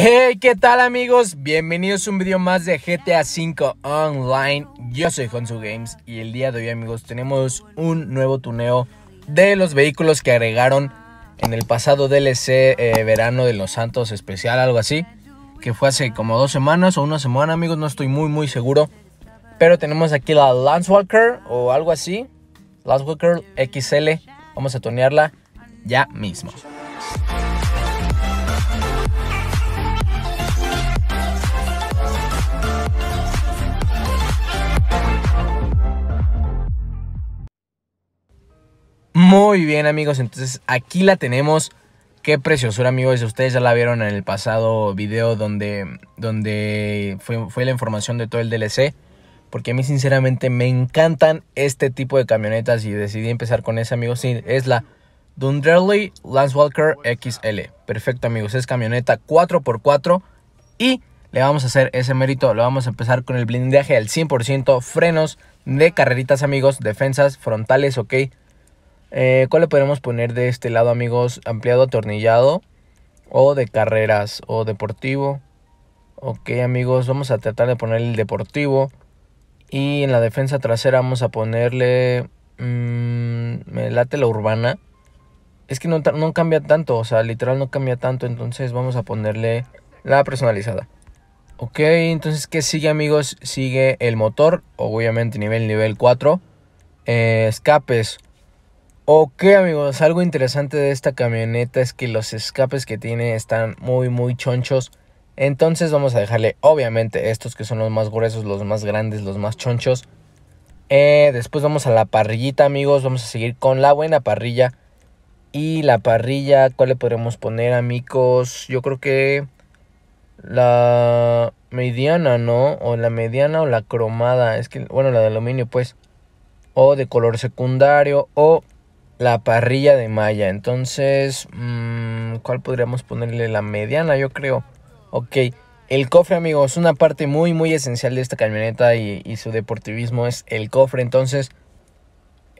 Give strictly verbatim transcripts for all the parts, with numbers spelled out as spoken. Hey, ¿qué tal amigos? Bienvenidos a un video más de G T A cinco Online. Yo soy Jonsu Games y el día de hoy amigos tenemos un nuevo tuneo de los vehículos que agregaron en el pasado D L C eh, verano de los Santos especial, algo así, que fue hace como dos semanas o una semana amigos, no estoy muy muy seguro. Pero tenemos aquí la Landstalker o algo así, Landstalker X L, vamos a tunearla ya mismo. Muy bien amigos, entonces aquí la tenemos. Qué preciosura amigos, ustedes ya la vieron en el pasado video donde, donde fue, fue la información de todo el D L C. Porque a mí sinceramente me encantan este tipo de camionetas y decidí empezar con esa amigos. Sí, es la Dundreary Landstalker X L. Perfecto amigos, es camioneta cuatro por cuatro y le vamos a hacer ese mérito. Lo vamos a empezar con el blindaje al cien por ciento, frenos de carreritas amigos, defensas frontales, ok. Eh, ¿Cuál le podemos poner de este lado amigos? Ampliado atornillado o de carreras o deportivo. Ok amigos, vamos a tratar de poner el deportivo. Y en la defensa trasera vamos a ponerle mmm, me late la urbana. Es que no, no cambia tanto, o sea literal no cambia tanto. Entonces vamos a ponerle la personalizada. Ok, entonces ¿qué sigue amigos? Sigue el motor, obviamente nivel nivel cuatro, eh, escapes. Ok amigos, algo interesante de esta camioneta es que los escapes que tiene están muy muy chonchos. Entonces vamos a dejarle obviamente estos que son los más gruesos, los más grandes, los más chonchos. eh, Después vamos a la parrillita amigos, vamos a seguir con la buena parrilla. Y la parrilla, ¿cuál le podremos poner amigos? Yo creo que la mediana, ¿no? O la mediana o la cromada, es que bueno la de aluminio pues. O de color secundario o... la parrilla de malla. Entonces, mmm, ¿cuál podríamos ponerle? La mediana, yo creo. Ok, el cofre, amigos, una parte muy, muy esencial de esta camioneta y, y su deportivismo es el cofre. Entonces,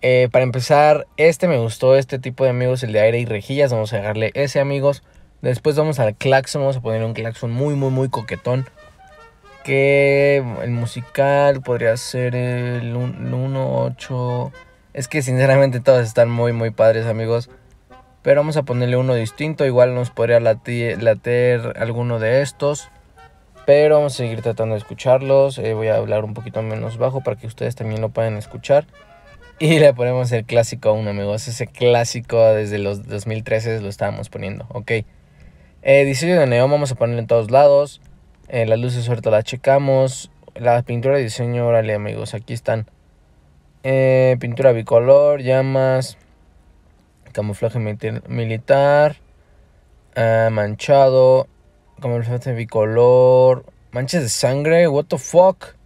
eh, para empezar, este me gustó, este tipo de amigos, el de aire y rejillas. Vamos a dejarle ese, amigos. Después vamos al claxon, vamos a poner un claxon muy, muy, muy coquetón. Que el musical podría ser el uno punto ocho... Es que sinceramente todos están muy muy padres amigos. Pero vamos a ponerle uno distinto. Igual nos podría latir, latir alguno de estos. Pero vamos a seguir tratando de escucharlos. eh, Voy a hablar un poquito menos bajo para que ustedes también lo puedan escuchar. Y le ponemos el clásico a uno amigos. Ese clásico desde los dos mil trece lo estábamos poniendo. Ok, eh, diseño de neón vamos a ponerlo en todos lados. eh, Las luces ahorita las checamos. La pintura de diseño, órale amigos, aquí están. Eh, pintura bicolor, llamas, camuflaje militar, eh, manchado, camuflaje bicolor, manchas de sangre, what the fuck.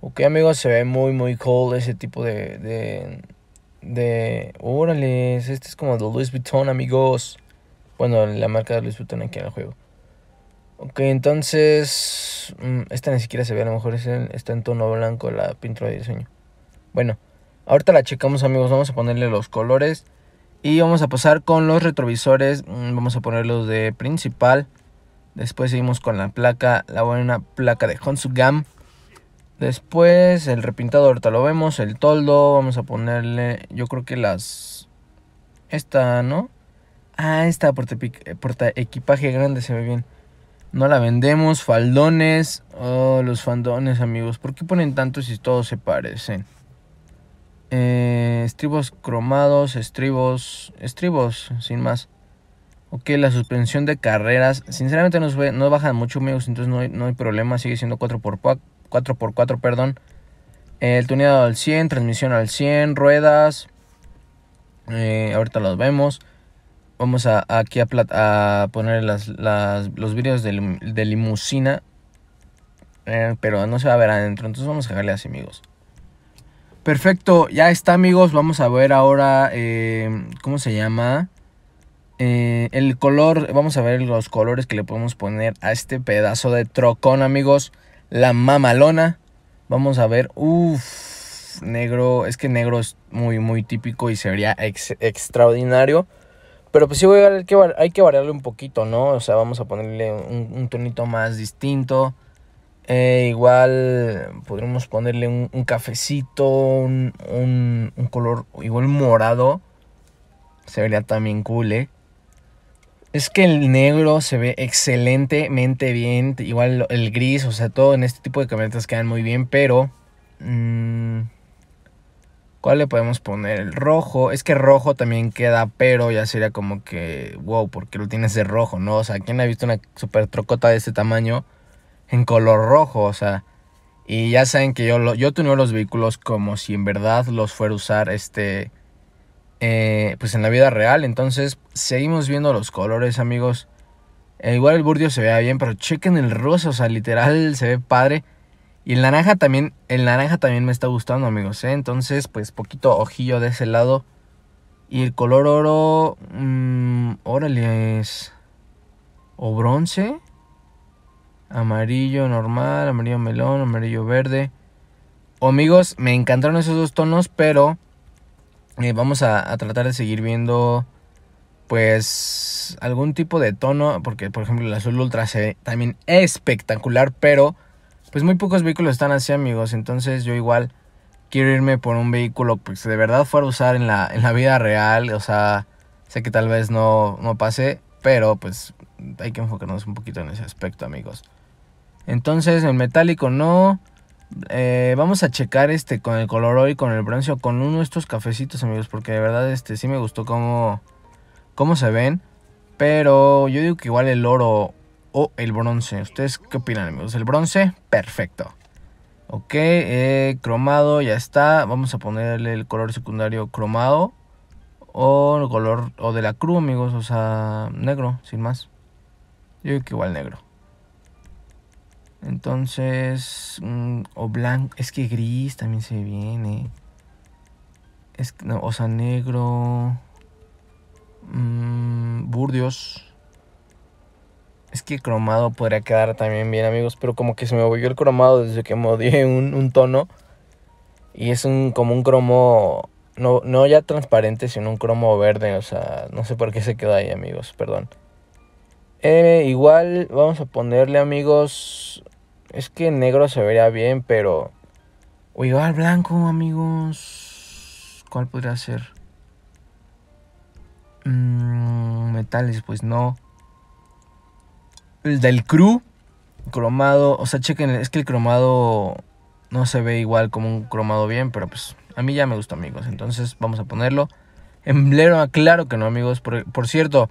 Ok amigos, se ve muy muy cool ese tipo de, de, de, órale, este es como de Louis Vuitton amigos. Bueno, la marca de Louis Vuitton aquí en el juego. Ok, entonces, esta ni siquiera se ve, a lo mejor está en tono blanco la pintura de diseño. Bueno, ahorita la checamos amigos, vamos a ponerle los colores y vamos a pasar con los retrovisores, vamos a ponerlos de principal. Después seguimos con la placa, la buena placa de Jonsu Games. Después el repintado ahorita lo vemos, el toldo, vamos a ponerle yo creo que las... esta, ¿no? Ah, esta porta, porta equipaje grande se ve bien. No la vendemos, faldones, oh los faldones amigos, ¿por qué ponen tantos si todos se parecen? Eh, estribos cromados, estribos, estribos, sin más. Ok, la suspensión de carreras, sinceramente no, sube, no bajan mucho amigos, entonces no hay, no hay problema, sigue siendo cuatro por cuatro, perdón. Eh, el tuneado al cien, transmisión al cien, ruedas, eh, ahorita los vemos. Vamos a, aquí a, a poner las, las, los vidrios de, lim de limusina, eh, pero no se va a ver adentro, entonces vamos a dejarle así amigos. Perfecto, ya está amigos, vamos a ver ahora, eh, ¿cómo se llama? Eh, el color, vamos a ver los colores que le podemos poner a este pedazo de trocón amigos, la mamalona. Vamos a ver, uff, negro, es que negro es muy muy típico y sería ex extraordinario. Pero pues sí, voy a, hay, que, hay que variarle un poquito, ¿no? O sea, vamos a ponerle un, un tonito más distinto. Eh, igual podremos ponerle un, un cafecito, un, un, un color igual morado. Se vería también cool, ¿eh? Es que el negro se ve excelentemente bien. Igual el gris, o sea, todo en este tipo de camionetas quedan muy bien, pero... Mmm, ¿cuál le podemos poner? El rojo. Es que rojo también queda, pero ya sería como que... Wow, ¿por qué lo tienes de rojo, no? O sea, ¿quién ha visto una super trocota de este tamaño en color rojo? O sea, y ya saben que yo, lo, yo tuneo los vehículos como si en verdad los fuera a usar este... Eh, pues en la vida real. Entonces seguimos viendo los colores, amigos. eh, Igual el burdio se vea bien, pero chequen el rosa, o sea, literal se ve padre. Y el naranja también, el naranja también me está gustando, amigos, ¿eh? Entonces pues poquito ojillo de ese lado. Y el color oro, mmm, órale, es o bronce, amarillo normal, amarillo melón, amarillo verde. Oh, amigos, me encantaron esos dos tonos, pero Eh, vamos a, a tratar de seguir viendo pues algún tipo de tono, porque por ejemplo el azul ultra se ve también espectacular, pero pues muy pocos vehículos están así, amigos. Entonces yo igual quiero irme por un vehículo pues de verdad fuera a usar en la, en la vida real. O sea, sé que tal vez no, no pase, pero pues hay que enfocarnos un poquito en ese aspecto, amigos. Entonces el metálico no... Eh, vamos a checar este con el color oro y con el bronce o con uno de estos cafecitos, amigos, porque de verdad este sí me gustó cómo, cómo se ven. Pero yo digo que igual el oro o el bronce. ¿Ustedes qué opinan, amigos? El bronce, perfecto. Ok, eh, cromado, ya está. Vamos a ponerle el color secundario cromado o el color o de la cruz, amigos, o sea, negro, sin más. Yo digo que igual negro. Entonces, mmm, o blanco, es que gris también se viene. Es que, no, o sea, negro, mmm, burdeos. Es que cromado podría quedar también bien, amigos, pero como que se me volvió el cromado desde que modié un, un tono. Y es un como un cromo, no, no ya transparente, sino un cromo verde, o sea, no sé por qué se quedó ahí, amigos, perdón. Eh, igual vamos a ponerle, amigos, es que negro se vería bien, pero... O igual blanco, amigos. ¿Cuál podría ser? Mm, metales, pues no. El del cru, cromado, o sea, chequen, es que el cromado no se ve igual como un cromado bien, pero pues a mí ya me gusta, amigos. Entonces vamos a ponerlo. Emblero, claro que no, amigos. Por, por cierto...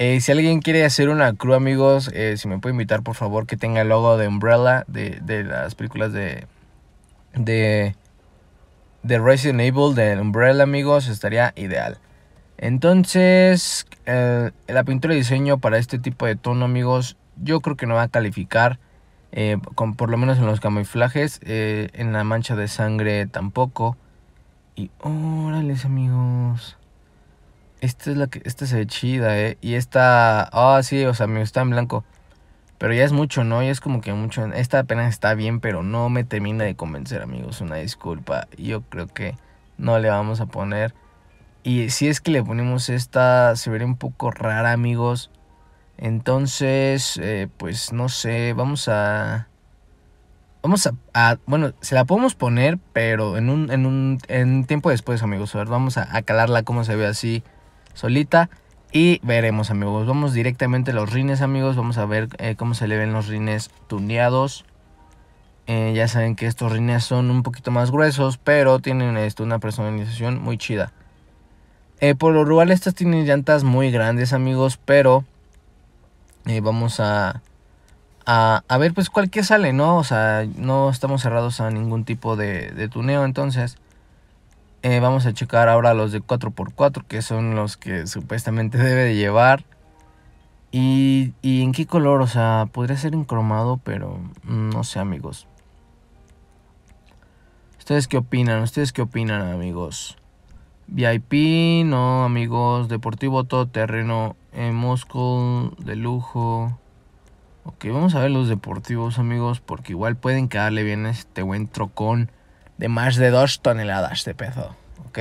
Eh, si alguien quiere hacer una crew, amigos, eh, si me puede invitar, por favor, que tenga el logo de Umbrella, de, de las películas de, de, de Resident Evil, de Umbrella, amigos, estaría ideal. Entonces, eh, la pintura de diseño para este tipo de tono, amigos, yo creo que no va a calificar, eh, con, por lo menos en los camuflajes, eh, en la mancha de sangre tampoco. Y órale, amigos. Esta es la que... Esta se ve chida, eh. Y esta... Ah, oh, sí, o sea, me está en blanco. Pero ya es mucho, ¿no? Ya es como que mucho... Esta apenas está bien, pero no me termina de convencer, amigos. Una disculpa. Yo creo que no le vamos a poner. Y si es que le ponemos esta... Se vería un poco rara, amigos. Entonces... Eh, pues no sé. Vamos a... Vamos a, a... Bueno, se la podemos poner, pero en un... En un en tiempo después, amigos. A ver, vamos a, a calarla como se ve así... solita y veremos, amigos. Vamos directamente a los rines, amigos. Vamos a ver eh, cómo se le ven los rines tuneados. eh, Ya saben que estos rines son un poquito más gruesos, pero tienen esto, una personalización muy chida. eh, Por lo rural estas tienen llantas muy grandes, amigos, pero eh, vamos a, a a ver pues cuál que sale, ¿no? O sea, no estamos cerrados a ningún tipo de, de tuneo. Entonces Eh, vamos a checar ahora los de cuatro por cuatro, que son los que supuestamente debe de llevar. Y, y en qué color, o sea, podría ser en cromado, pero no sé, amigos. ¿Ustedes qué opinan? ¿Ustedes qué opinan, amigos? V I P, no, amigos. Deportivo, todoterreno, eh, Moscow, de lujo. Ok, vamos a ver los deportivos, amigos, porque igual pueden quedarle bien a este buen trocón de más de dos toneladas de peso, ¿ok?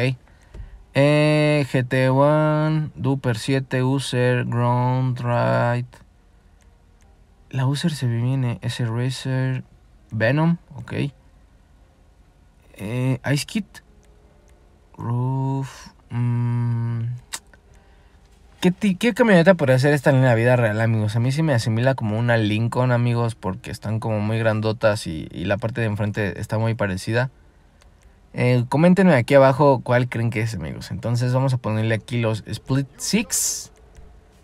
Eh, G T uno, Duper siete, User, Ground, Right. La User se viene, ese Racer, Venom, ok. Eh, Ice Kid, Roof. Mmm. ¿Qué, ¿Qué camioneta podría ser esta en la vida real, amigos? A mí sí me asimila como una Lincoln, amigos, porque están como muy grandotas y, y la parte de enfrente está muy parecida. Eh, coméntenme aquí abajo cuál creen que es, amigos. Entonces vamos a ponerle aquí los Split seis.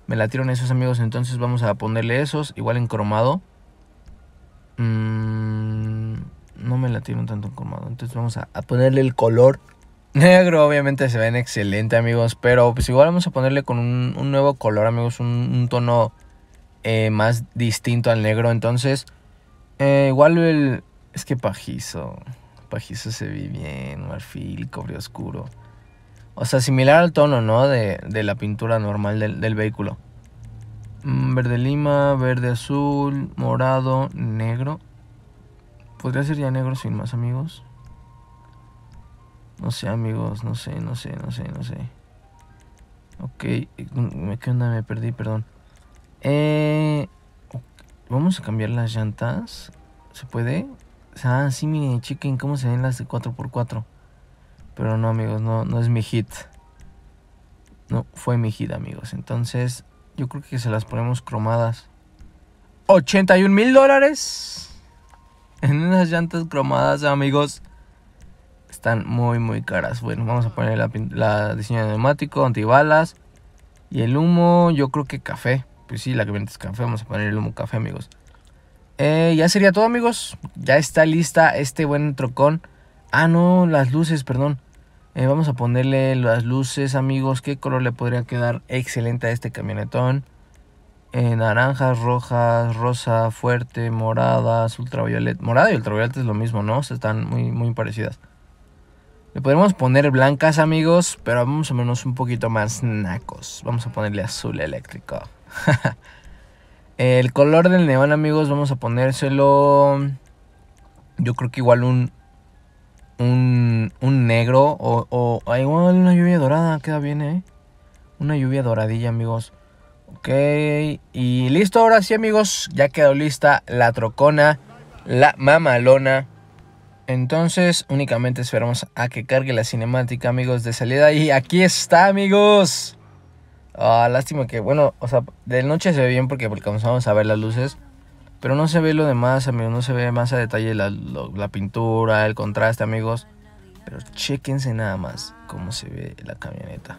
Me latieron esos, amigos, entonces vamos a ponerle esos, igual en cromado. Mm, no me latieron tanto en cromado, entonces vamos a, a ponerle el color negro. Obviamente se ven excelente, amigos, pero pues igual vamos a ponerle con un, un nuevo color, amigos, un, un tono eh, más distinto al negro. Entonces eh, igual el... es que pajizo, pajizo se ve bien, marfil, cobre oscuro. O sea, similar al tono, ¿no? De, de la pintura normal del, del vehículo. Mm, verde lima, verde azul, morado, negro. Podría ser ya negro sin más, amigos. No sé, amigos, no sé, no sé, no sé, no sé. Ok, ¿qué onda? Me perdí, perdón. Eh, okay. Vamos a cambiar las llantas. ¿Se puede? Ah, sí, miren, chequen cómo se ven las de cuatro por cuatro. Pero no, amigos, no, no es mi hit. No, fue mi hit, amigos. Entonces, yo creo que se las ponemos cromadas. ochenta y un mil dólares en unas llantas cromadas, amigos. Están muy muy caras. Bueno, vamos a poner la, la diseño de neumático, antibalas. Y el humo, yo creo que café. Pues sí, la que vende es café. Vamos a poner el humo café, amigos. eh, Ya sería todo, amigos. Ya está lista este buen trocón. Ah, no, las luces, perdón. eh, Vamos a ponerle las luces, amigos. ¿Qué color le podría quedar excelente a este camionetón? eh, Naranjas, rojas, rosa, fuerte, moradas, ultraviolet. Morada y ultraviolet es lo mismo, ¿no? O sea, están muy, muy parecidas. Le podemos poner blancas, amigos, pero vamos a menos un poquito más nacos. Vamos a ponerle azul eléctrico. El color del neón, amigos, vamos a ponérselo... Yo creo que igual un... Un, un negro o, o... o igual una lluvia dorada, queda bien, ¿eh? Una lluvia doradilla, amigos. Ok, y listo, ahora sí, amigos. Ya quedó lista la trocona, la mamalona. Entonces únicamente esperamos a que cargue la cinemática, amigos, de salida. Y aquí está, amigos. Ah, lástima que, bueno, o sea, de noche se ve bien porque comenzamos a ver las luces. Pero no se ve lo demás, amigos. No se ve más a detalle la, lo, la pintura, el contraste, amigos. Pero chéquense nada más cómo se ve la camioneta.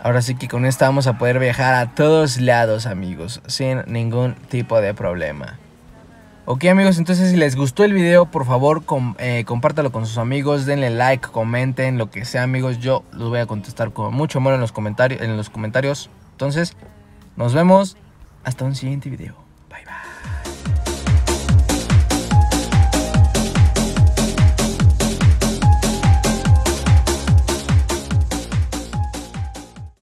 Ahora sí que con esta vamos a poder viajar a todos lados, amigos, sin ningún tipo de problema. Ok, amigos, entonces si les gustó el video, por favor, com eh, compártalo con sus amigos, denle like, comenten, lo que sea, amigos. Yo los voy a contestar con mucho amor en los comentarios, en los comentarios. Entonces, nos vemos hasta un siguiente video.